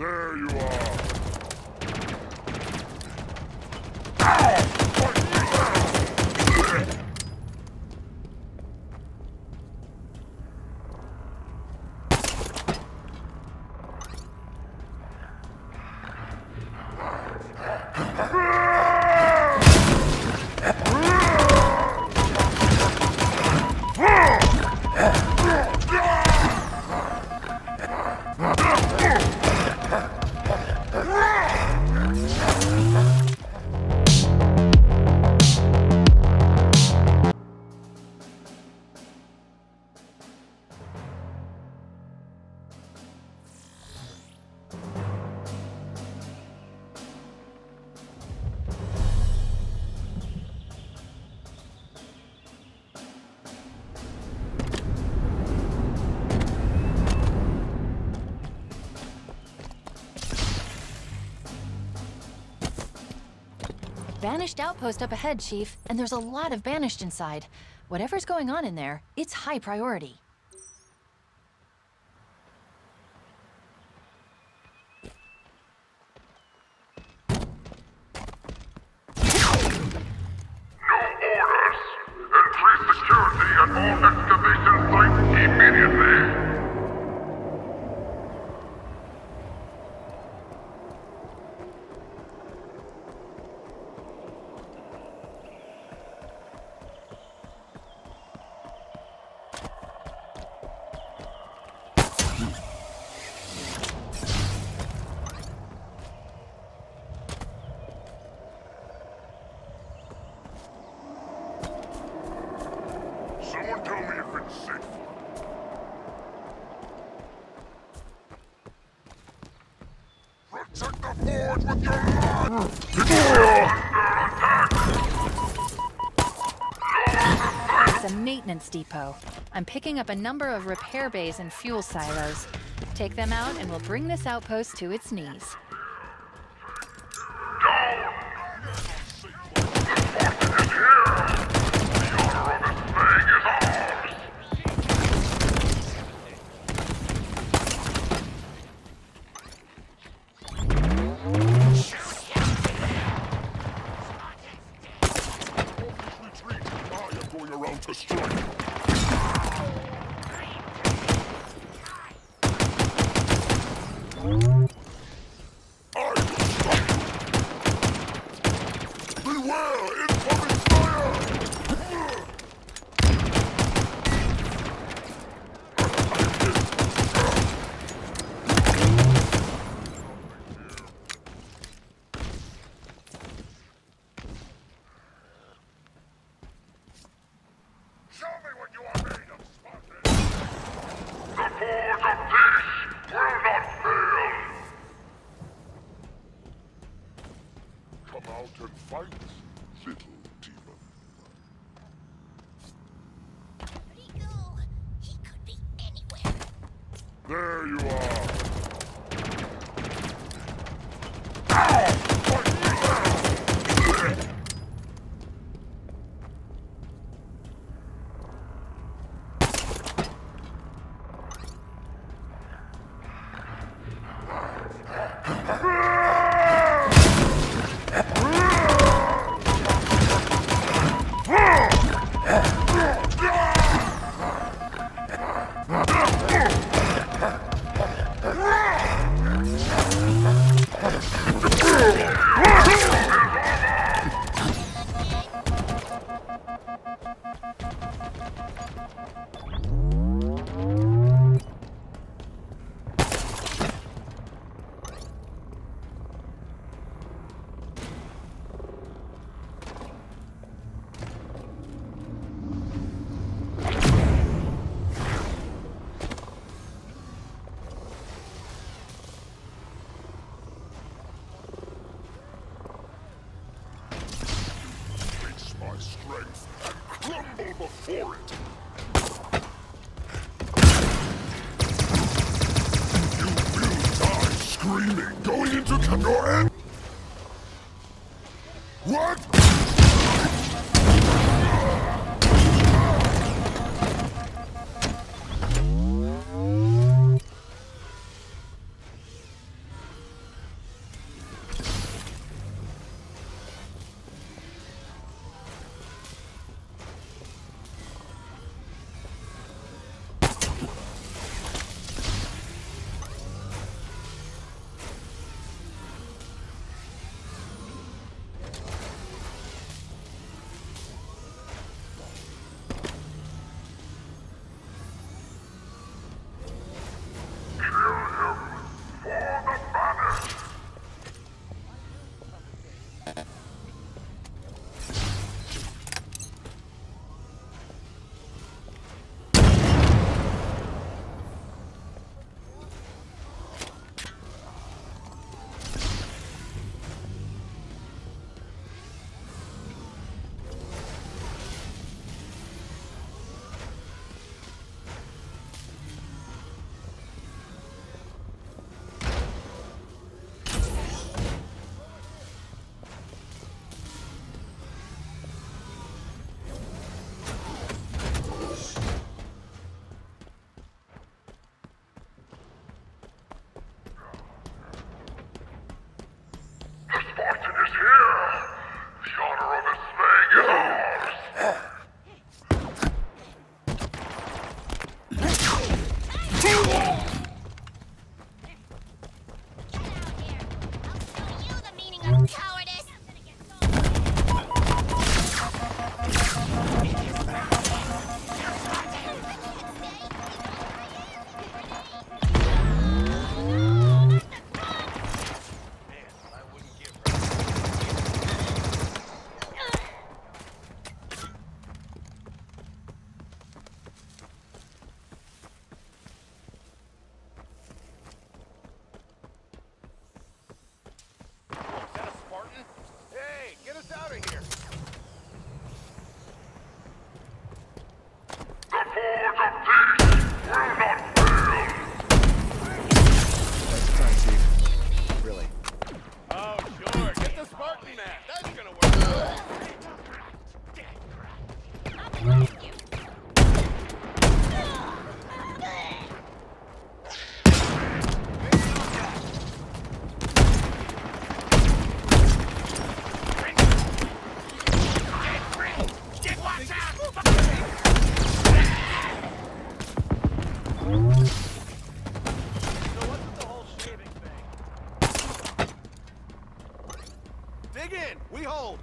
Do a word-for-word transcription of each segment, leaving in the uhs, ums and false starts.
There you are. Banished outpost up ahead, Chief, and there's a lot of Banished inside. Whatever's going on in there, it's high priority. Depot. I'm picking up a number of repair bays and fuel silos. Take them out and we'll bring this outpost to its knees. cold!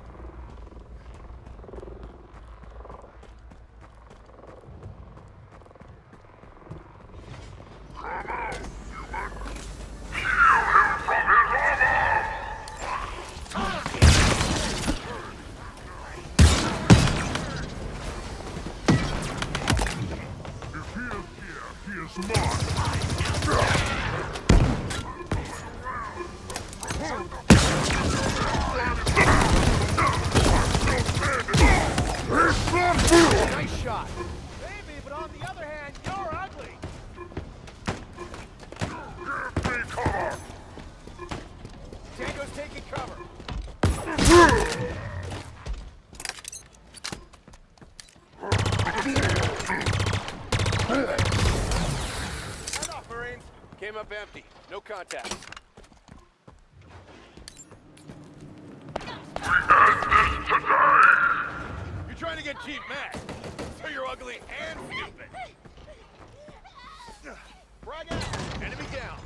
Up empty. No contact. We had this today. You're trying to get Chief mad, so you're ugly and stupid. Frag out. Enemy down.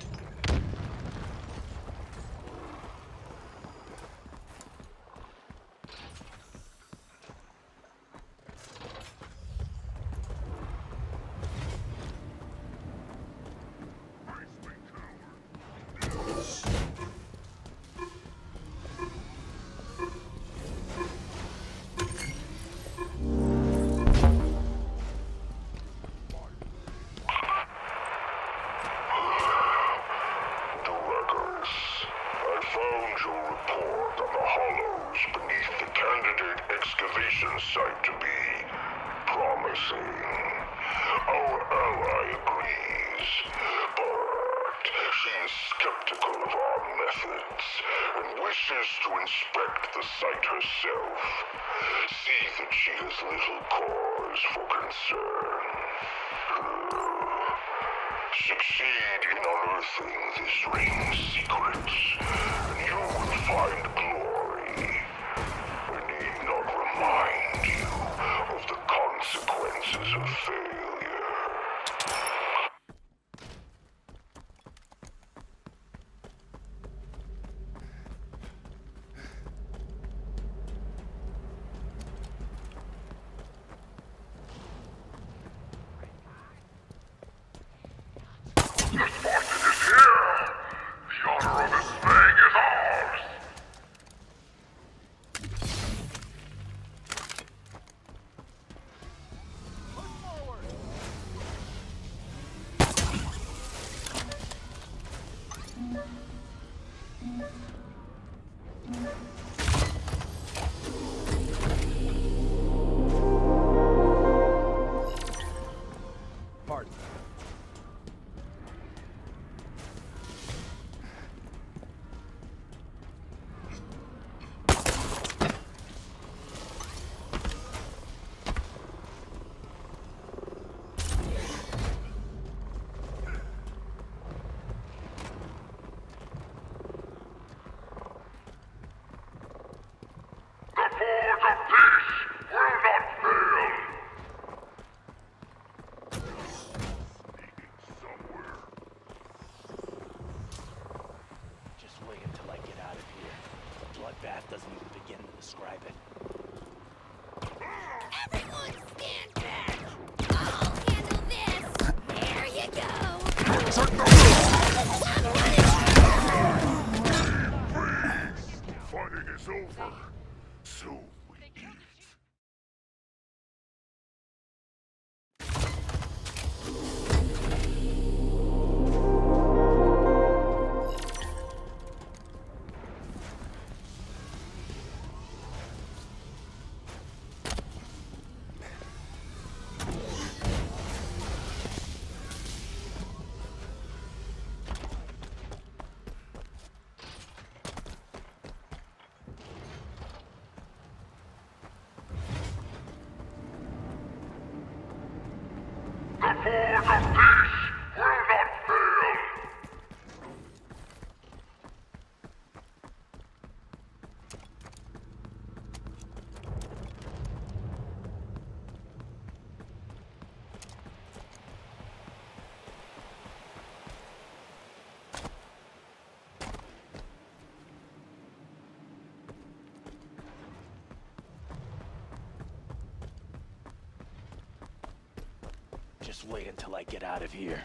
Just wait until I get out of here.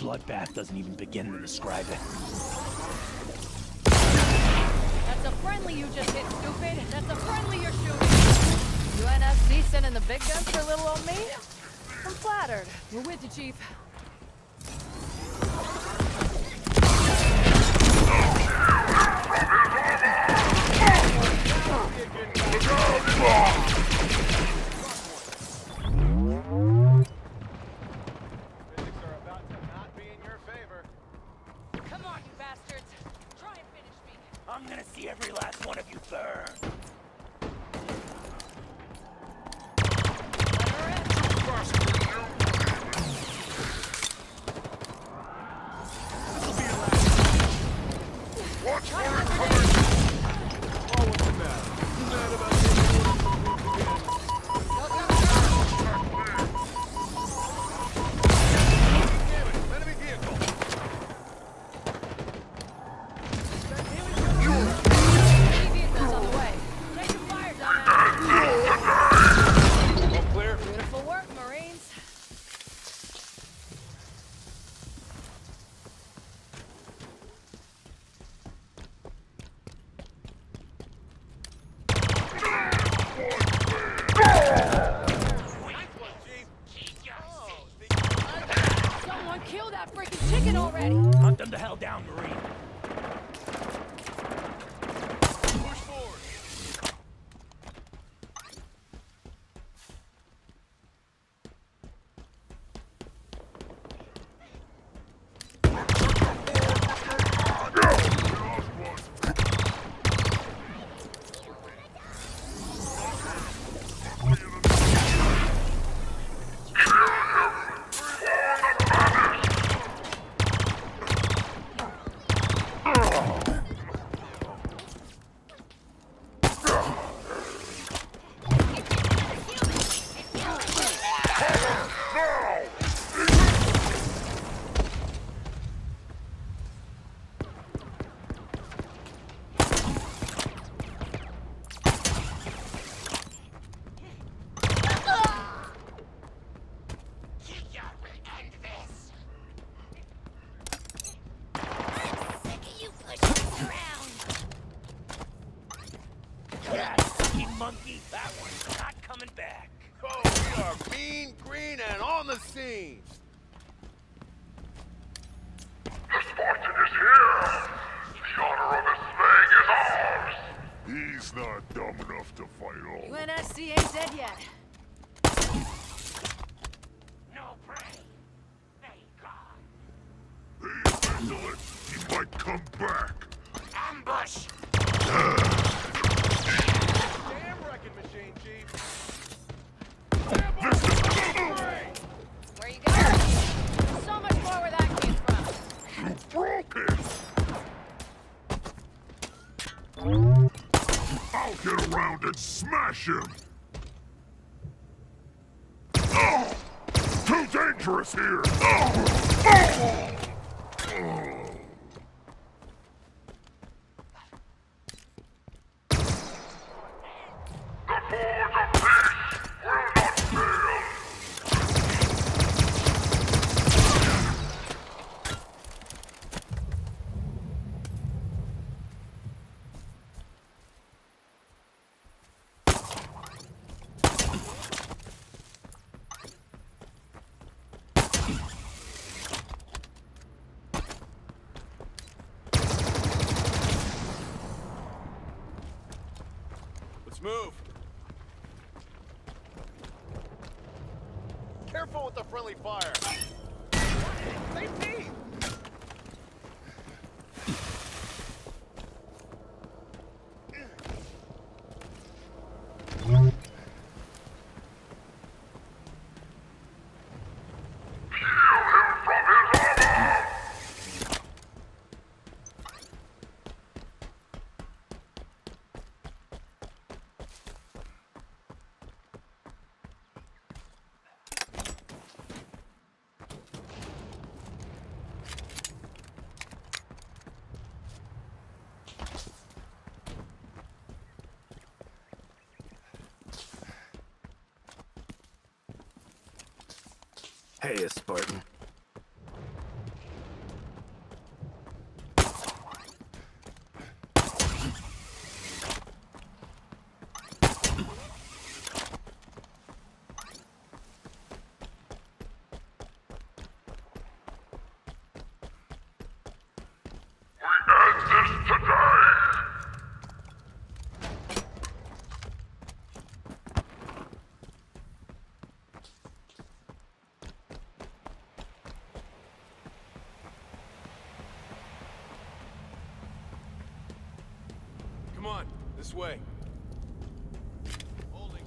Bloodbath doesn't even begin to describe it. That's a friendly you just hit, stupid. That's a friendly you're shooting. U N S C sending the big guns for little old me? I'm flattered. We're with you, Chief. Move. Careful with the friendly fire. Safety! Hiya, Spartan. This way. Holding.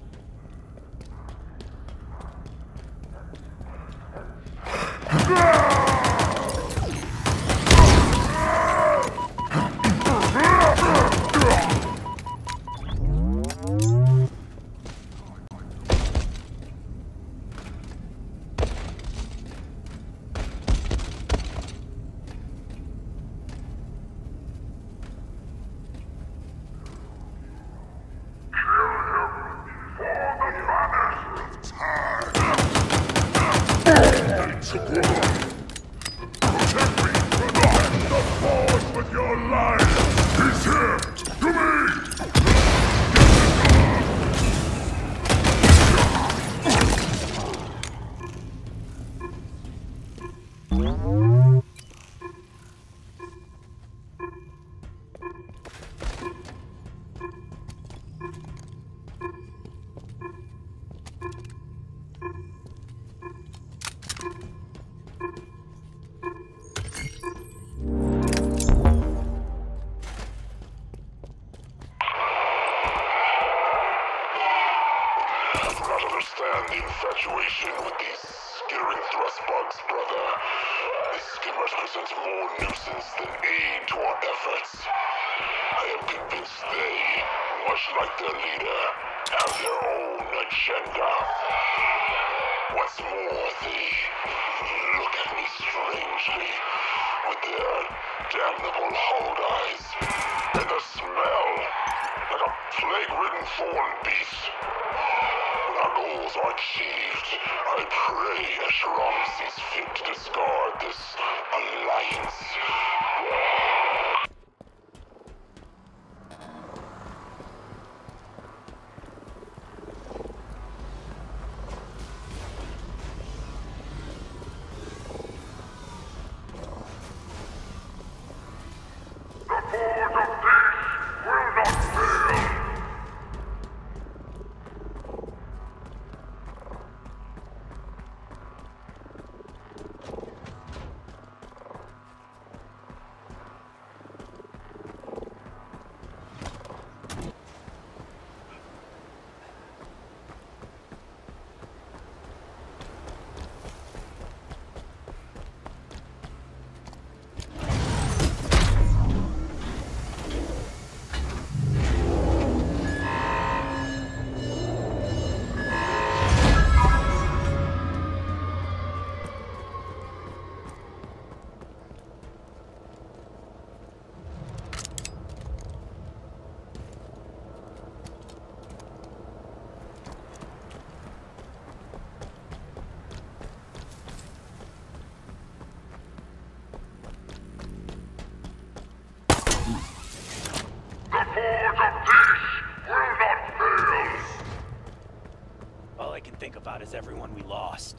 Is everyone we lost.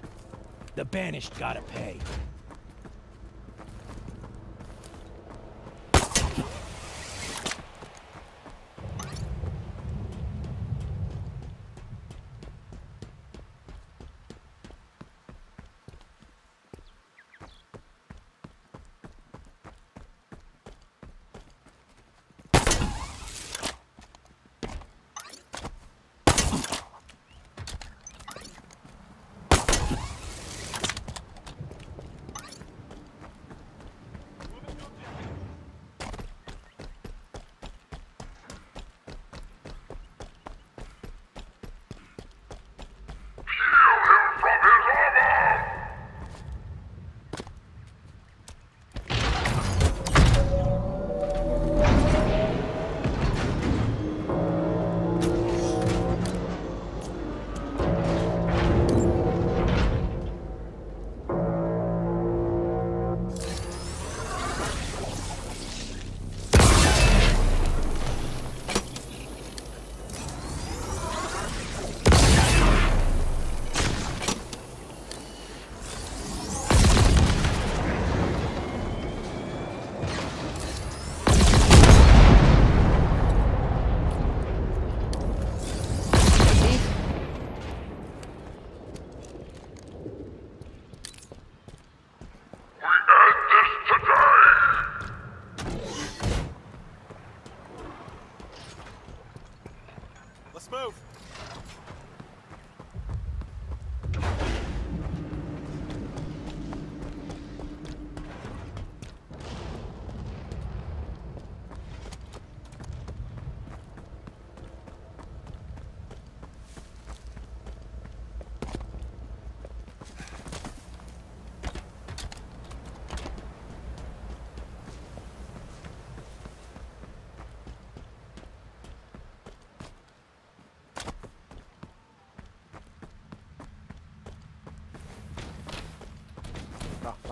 The Banished gotta pay.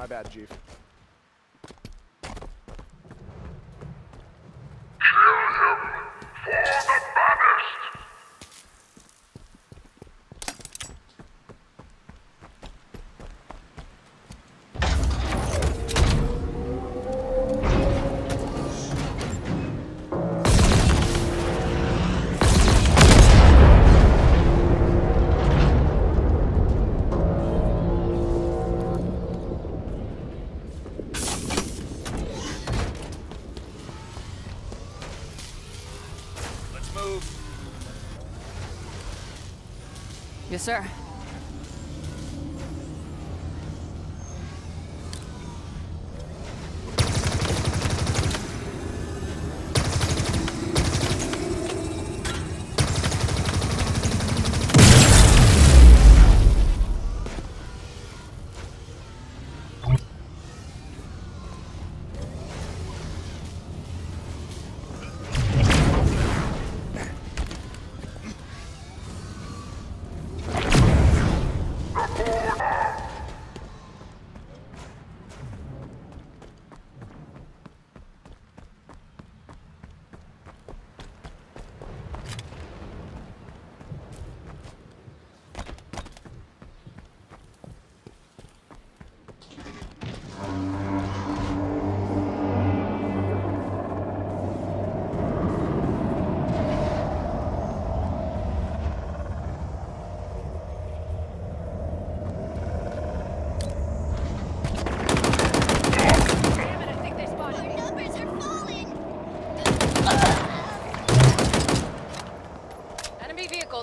My bad, Chief. Yes, sir.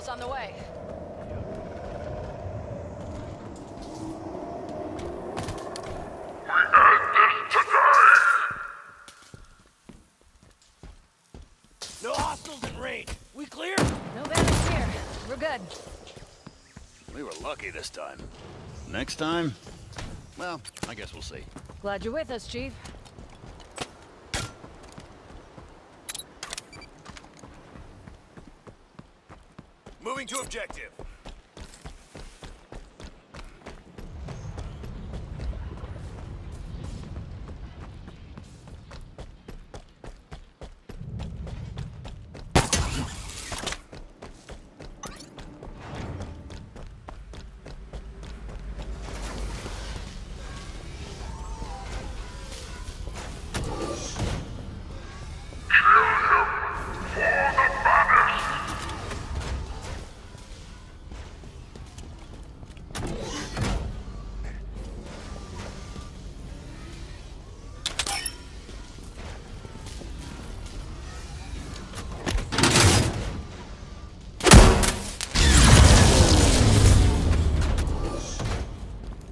On the way. No hostiles in range. We clear? No bandits here. We're good. We were lucky this time. Next time? Well, I guess we'll see. Glad you're with us, Chief. Moving to objective.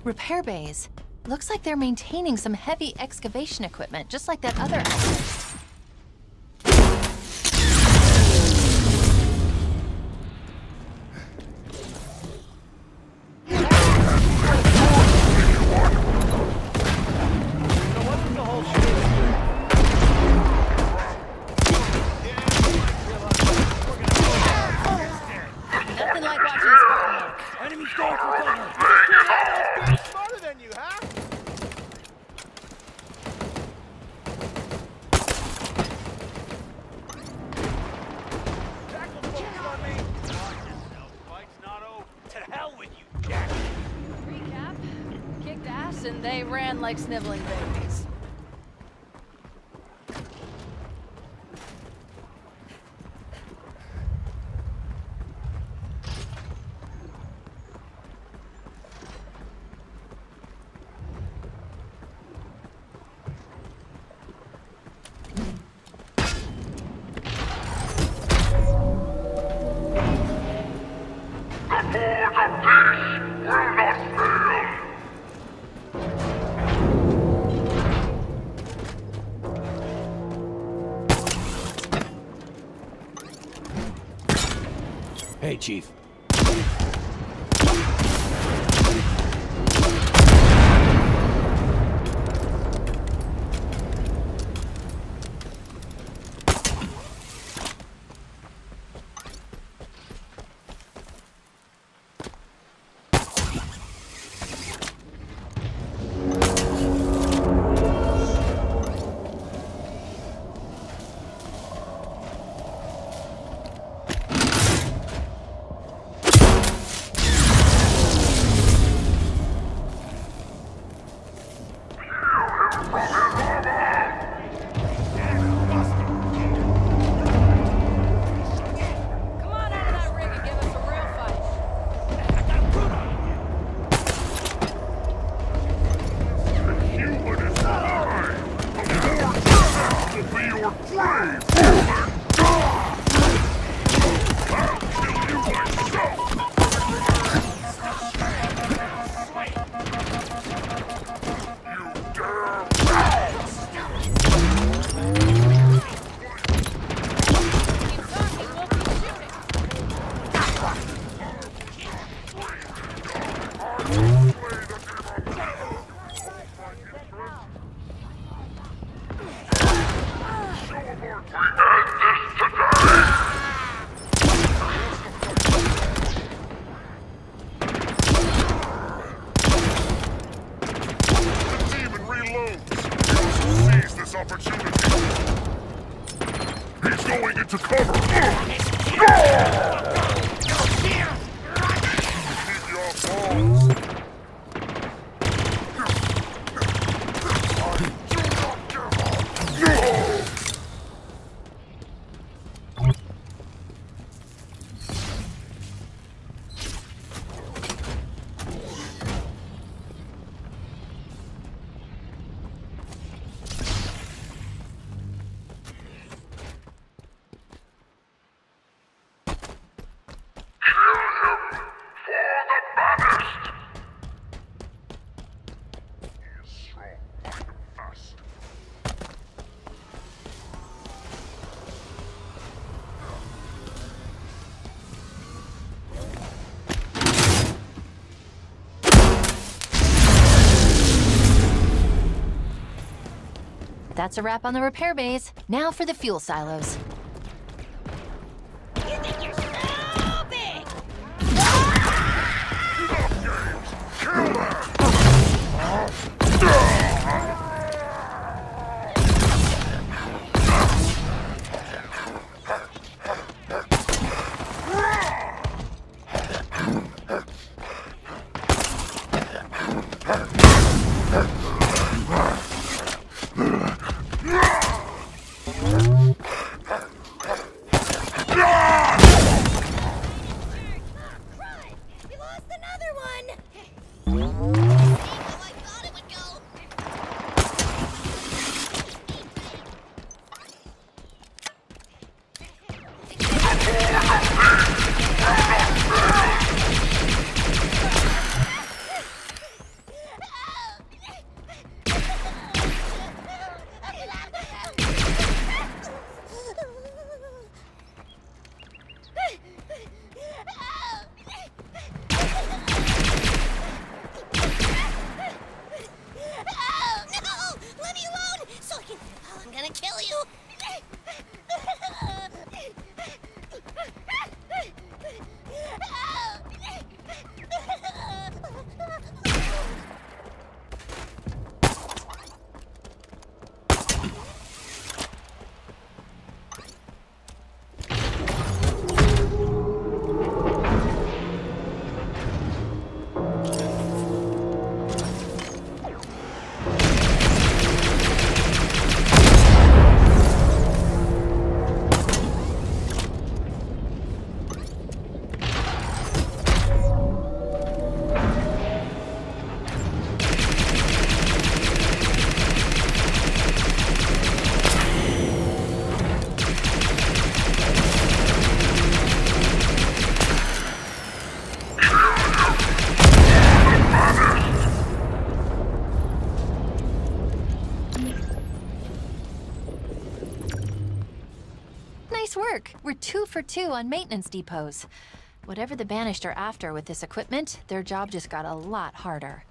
Repair bays. Looks like they're maintaining some heavy excavation equipment, just like that other outpost. And they ran like sniveling babies. Hey, Chief. That's a wrap on the repair bays. Now for the fuel silos. You think you're so big? We're two for two on maintenance depots. Whatever the Banished are after with this equipment, their job just got a lot harder.